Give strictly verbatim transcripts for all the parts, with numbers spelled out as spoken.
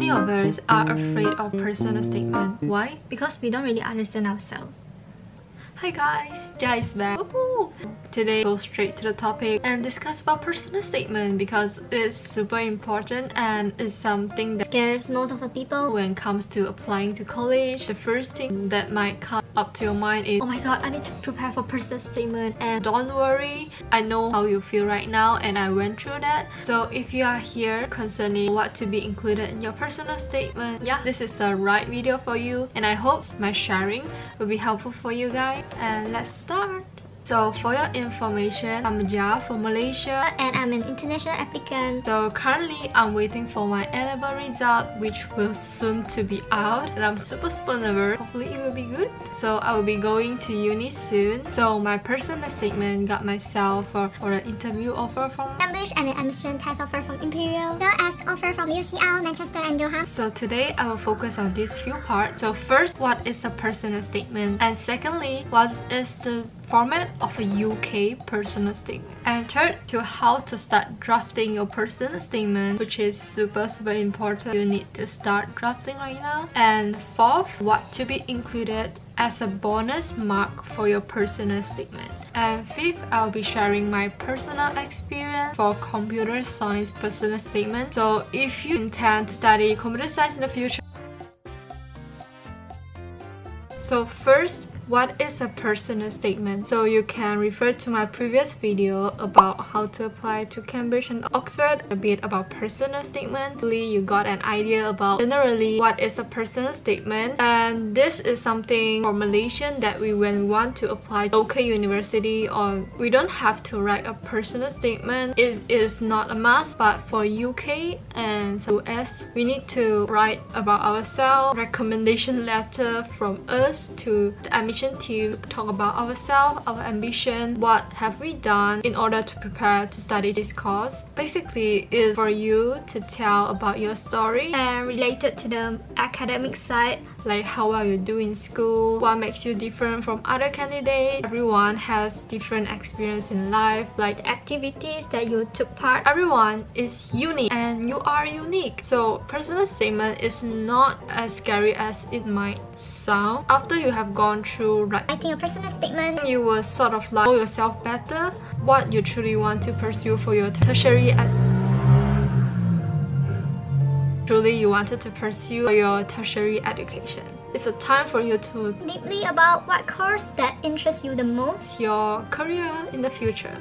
Many of us are afraid of personal statement. Why? Because we don't really understand ourselves. Hi guys, Jia is back. Woohoo! Today, go straight to the topic and discuss about personal statement because it's super important and it's something that scares most of the people when it comes to applying to college. The first thing that might come up to your mind is, oh my god, I need to prepare for personal statement. And don't worry, I know how you feel right now and I went through that. So if you are here concerning what to be included in your personal statement, yeah, this is the right video for you, and I hope my sharing will be helpful for you guys. And let's start. So for your information, I'm Jia from Malaysia and I'm an international applicant. So currently I'm waiting for my A level result, which will soon to be out, and I'm super super nervous. Hopefully it will be good. So I will be going to uni soon. So my personal statement got myself for, for an interview offer from Cambridge and an admission test offer from Imperial, as well as offer from U C L, Manchester and Doha. So today I will focus on these few parts. So first, what is a personal statement? And secondly, what is the format of a U K personal statement, and third, to how to start drafting your personal statement, which is super super important. You need to start drafting right now. And fourth, what to be included as a bonus mark for your personal statement. And fifth, I'll be sharing my personal experience for computer science personal statement. So if you intend to study computer science in the future. So first, what is a personal statement? So you can refer to my previous video about how to apply to Cambridge and Oxford, a bit about personal statement. Hopefully you got an idea about generally what is a personal statement. And this is something for Malaysian that we when we want to apply to local university, or we don't have to write a personal statement. It is not a must, but for U K and U S, we need to write about ourselves, recommendation letter from us to the admission to talk about ourselves, our ambition, what have we done in order to prepare to study this course. Basically, it's for you to tell about your story and related to the academic side, like how well you do in school, what makes you different from other candidates. Everyone has different experience in life, like the activities that you took part. Everyone is unique and you are unique. So personal statement is not as scary as it might sound. After you have gone through writing a personal statement, you will sort of like know yourself better, what you truly want to pursue for your tertiary truly you wanted to pursue your tertiary education. It's a time for you to deeply about what course that interests you the most, your career in the future.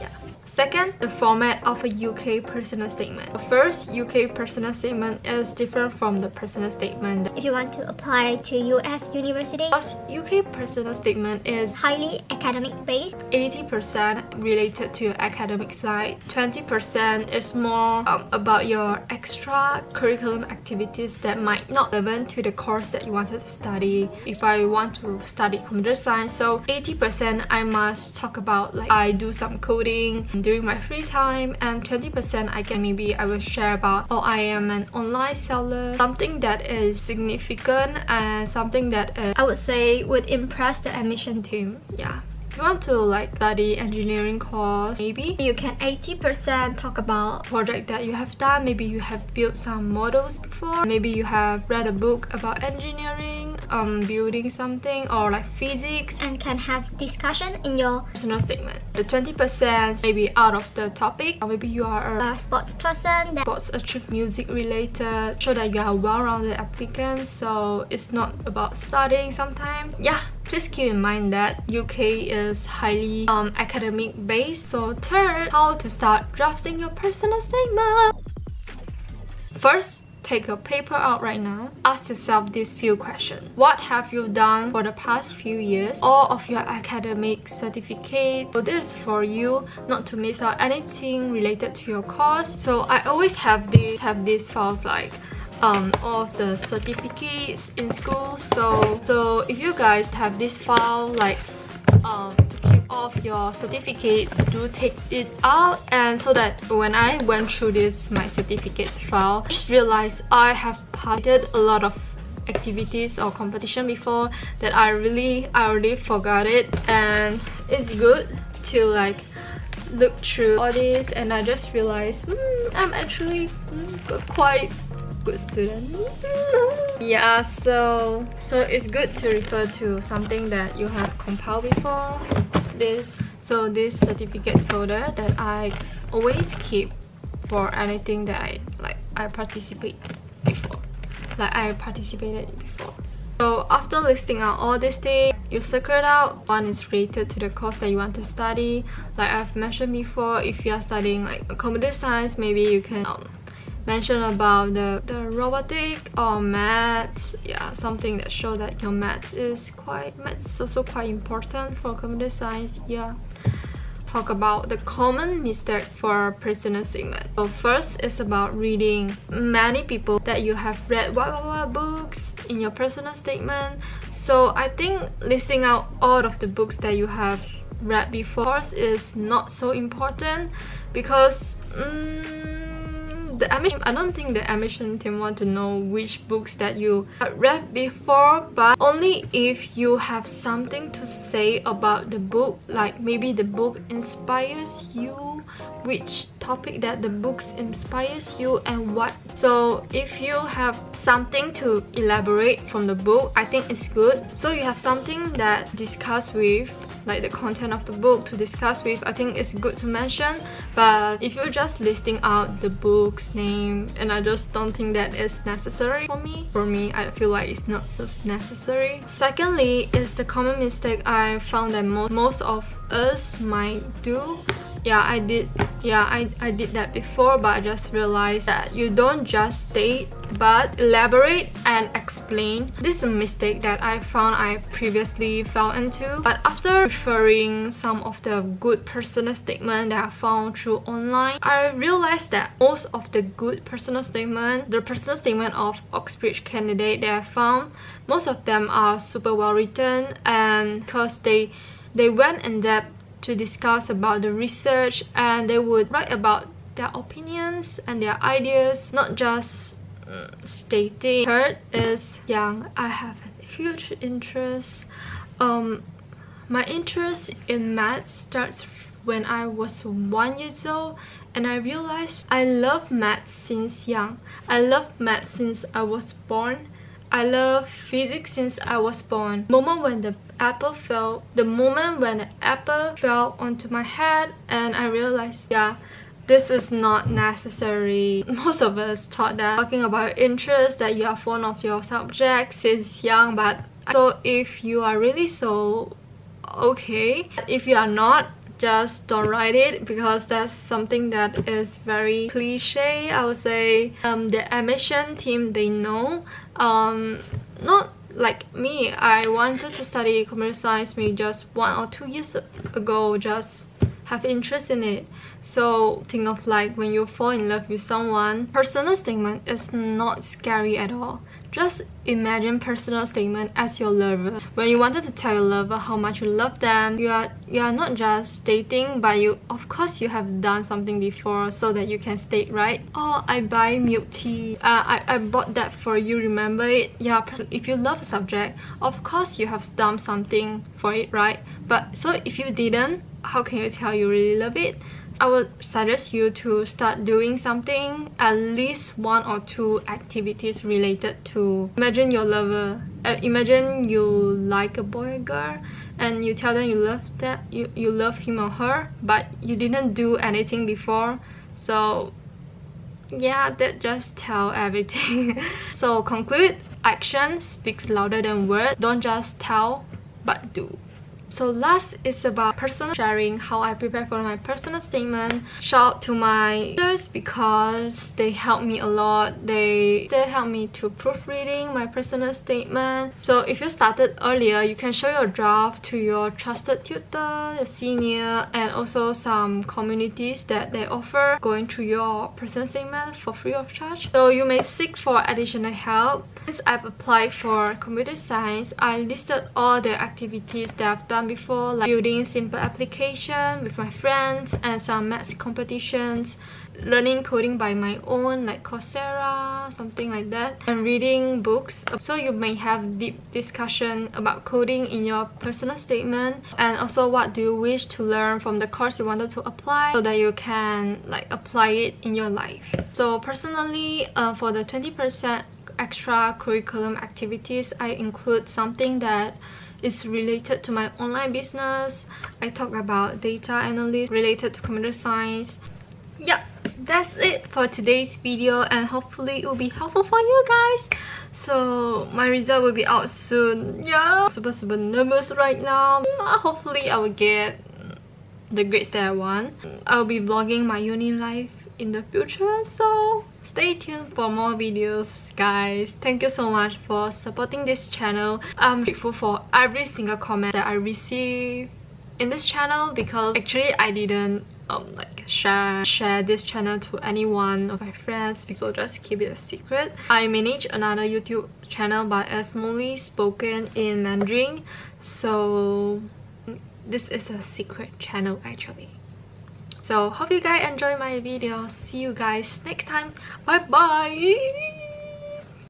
Yeah. Second, the format of a U K personal statement. The first, U K personal statement is different from the personal statement if you want to apply to U S university. U K personal statement is highly academic based, eighty percent related to your academic side, twenty percent is more um, about your extra curriculum activities that might not relevant to the course that you wanted to study. If I want to study computer science, so eighty percent I must talk about, like, I do some coding during my free time, and twenty percent I can maybe I will share about, oh, I am an online seller, something that is significant and something that is, I would say, would impress the admission team. Yeah. If you want to like study engineering course, maybe you can eighty percent talk about project that you have done. Maybe you have built some models before, maybe you have read a book about engineering, um, building something, or like physics, and can have discussion in your personal statement. The twenty percent maybe out of the topic, or maybe you are a, a sports person, that sports achieve music related, show that you are a well-rounded applicant, so it's not about studying sometimes. Yeah. Please keep in mind that U K is highly um, academic based. So third, how to start drafting your personal statement. First, take your paper out right now. Ask yourself these few questions. What have you done for the past few years? All of your academic certificate. So this is for you not to miss out anything related to your course. So I always have these have these files, like Um, all of the certificates in school. So, so if you guys have this file, like um, to keep all of your certificates, do take it out. And so that when I went through this, my certificates file, I just realized I have participated a lot of activities or competition before that I really, I already forgot it. And it's good to like look through all this. And I just realized, mm, I'm actually mm, quite good student. Yeah, so so it's good to refer to something that you have compiled before. This so this certificates folder that I always keep for anything that I like I participate before. Like I participated before. So after listing out all these things, you circle out one is related to the course that you want to study. Like I've mentioned before, if you are studying like computer science, maybe you can um, mention about the, the robotic or maths. Yeah, something that shows that your maths is quite maths is also quite important for computer science. Yeah. Talk about the common mistake for prisoner segment. So first is about reading. Many people that you have read what, what, what books in your personal statement. So I think listing out all of the books that you have read before is not so important because um, the admission, I don't think the admission team want to know which books that you have read before, but only if you have something to say about the book, like maybe the book inspires you, which topic that the books inspires you and what. So if you have something to elaborate from the book, I think it's good. So you have something that discuss with, like the content of the book to discuss with, I think it's good to mention. But if you're just listing out the book's name, and I just don't think that it's necessary for me. For me, I feel like it's not so necessary. Secondly, is the common mistake I found that mo most of us might do. Yeah, I did. Yeah, I, I did that before, but I just realized that you don't just state, but elaborate and explain. This is a mistake that I found I previously fell into. But after referring some of the good personal statement that I found through online, I realized that most of the good personal statement, the personal statement of Oxbridge candidate that I found, most of them are super well written, and because they they went in depth to discuss about the research, and they would write about their opinions and their ideas, not just uh, stating. Third is young. I have a huge interest. Um, my interest in maths starts when I was one year old, and I realized I love maths since young. I love maths since I was born. I love physics since I was born. The moment when the apple fell, the moment when the apple fell onto my head, and I realized, yeah, this is not necessary. Most of us thought that talking about interest, that you are fond of your subject since young, but so if you are really so, okay. If you are not, just don't write it, because that's something that is very cliche, I would say. Um, the admission team, they know. Um, not like me, I wanted to study computer science maybe just one or two years ago, just have interest in it. So think of like when you fall in love with someone, personal statement is not scary at all. Just imagine personal statement as your lover. When you wanted to tell your lover how much you love them, you are you are not just stating, but you of course you have done something before so that you can state, right? Oh, I buy milk tea. Uh, I I bought that for you. Remember it? Yeah. If you love a subject, of course you have done something for it, right? But so if you didn't, how can you tell you really love it? I would suggest you to start doing something, at least one or two activities related to. Imagine your lover. Uh, imagine you like a boy or girl, and you tell them you love that you you love him or her, but you didn't do anything before. So, yeah, that just tell everything. So conclude: action speaks louder than words. Don't just tell, but do. So last is about personal sharing, how I prepare for my personal statement. Shout out to my teachers because they helped me a lot. They, they helped me to proofreading my personal statement. So if you started earlier, you can show your draft to your trusted tutor, your senior, and also some communities that they offer going through your personal statement for free of charge. So you may seek for additional help. Since I've applied for computer science, I listed all the activities that I've done before, like building simple application with my friends and some maths competitions. learning coding by my own, like Coursera, something like that, and reading books. So you may have deep discussion about coding in your personal statement, and also what do you wish to learn from the course you wanted to apply, so that you can like apply it in your life. So personally, uh, for the twenty percent extra curriculum activities, I include something that is related to my online business. I talk about data analysis related to computer science. Yeah, that's it for today's video, and hopefully it will be helpful for you guys. So my result will be out soon. Yeah, super super nervous right now. Hopefully I will get the grades that I want. I will be vlogging my uni life in the future, so stay tuned for more videos, guys. Thank you so much for supporting this channel. I'm grateful for every single comment that I receive in this channel, because actually I didn't um like share share this channel to anyone of my friends, so just keep it a secret. I manage another YouTube channel, but it's mostly spoken in Mandarin, so this is a secret channel actually. So hope you guys enjoy my video. See you guys next time. Bye bye.